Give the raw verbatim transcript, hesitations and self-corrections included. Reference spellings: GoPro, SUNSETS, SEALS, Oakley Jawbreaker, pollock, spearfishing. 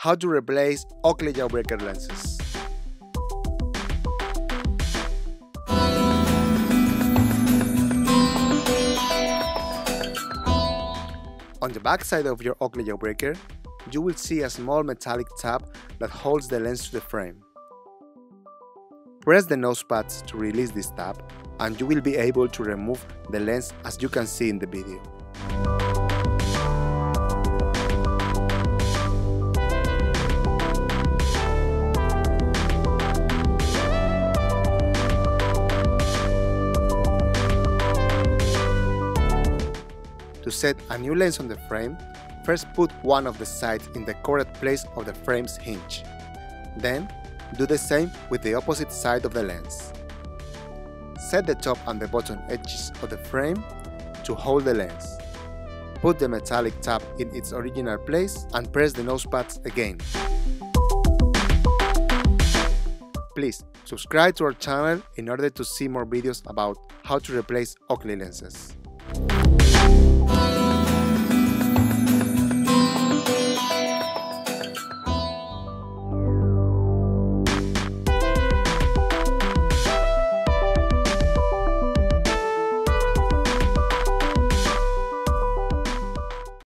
how to replace Oakley Jawbreaker lenses. On the back side of your Oakley Jawbreaker, you will see a small metallic tab that holds the lens to the frame. Press the nose pads to release this tab, and you will be able to remove the lens as you can see in the video. To set a new lens on the frame, first put one of the sides in the correct place of the frame's hinge. Then, do the same with the opposite side of the lens. Set the top and the bottom edges of the frame to hold the lens. Put the metallic tab in its original place and press the nose pads again. Please subscribe to our channel in order to see more videos about how to replace Oakley lenses.